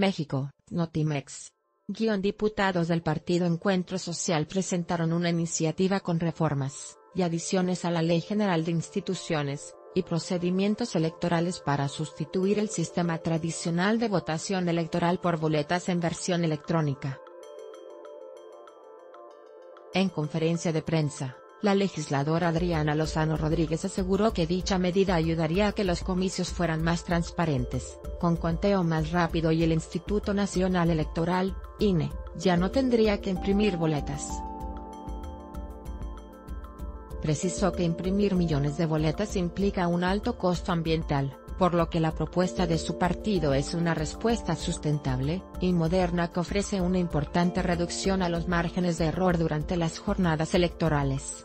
México, Notimex. Diputados del Partido Encuentro Social presentaron una iniciativa con reformas y adiciones a la Ley General de Instituciones y Procedimientos Electorales para sustituir el sistema tradicional de votación electoral por boletas en versión electrónica. En conferencia de prensa, la legisladora Adriana Lozano Rodríguez aseguró que dicha medida ayudaría a que los comicios fueran más transparentes, con conteo más rápido y el Instituto Nacional Electoral, INE, ya no tendría que imprimir boletas. Precisó que imprimir millones de boletas implica un alto costo ambiental, por lo que la propuesta de su partido es una respuesta sustentable y moderna que ofrece una importante reducción a los márgenes de error durante las jornadas electorales.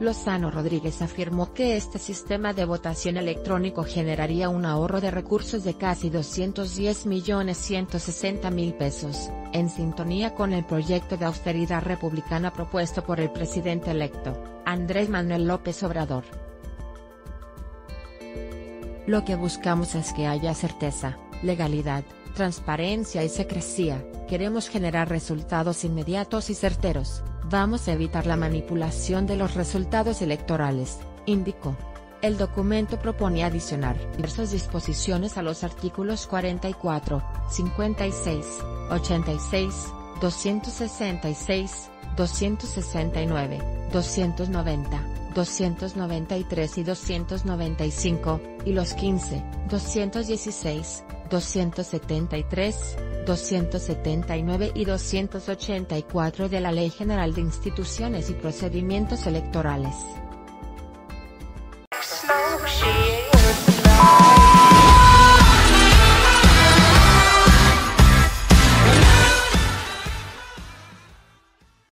Lozano Rodríguez afirmó que este sistema de votación electrónico generaría un ahorro de recursos de casi 210.160.000 pesos, en sintonía con el proyecto de austeridad republicana propuesto por el presidente electo, Andrés Manuel López Obrador. Lo que buscamos es que haya certeza, legalidad, transparencia y secrecía, queremos generar resultados inmediatos y certeros. Vamos a evitar la manipulación de los resultados electorales, indicó. El documento propone adicionar diversas disposiciones a los artículos 44, 56, 86, 266, 269, 290, 293 y 295, y los 15, 216, 273, 279 y 284 de la Ley General de Instituciones y Procedimientos Electorales.